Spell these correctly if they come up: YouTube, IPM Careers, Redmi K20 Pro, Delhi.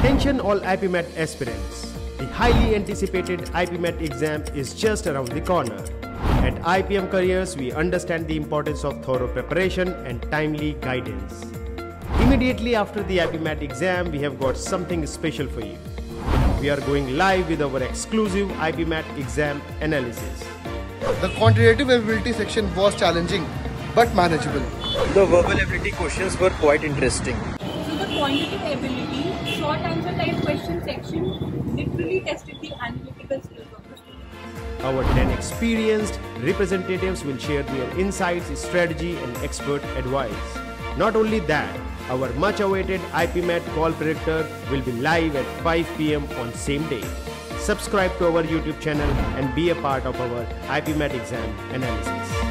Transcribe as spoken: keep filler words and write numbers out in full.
Attention all I P M A T aspirants, the highly anticipated I P M A T exam is just around the corner. At I P M Careers, we understand the importance of thorough preparation and timely guidance. Immediately after the I P M A T exam, we have got something special for you. We are going live with our exclusive I P M A T exam analysis. The quantitative ability section was challenging but manageable. The verbal ability questions were quite interesting. Quantitative ability, short answer type question section literally tested the analytical skills of the students. Our ten experienced representatives will share their insights, strategy and expert advice. Not only that, our much awaited I P M A T call predictor will be live at five P M on same day. Subscribe to our YouTube channel and be a part of our I P M A T exam analysis.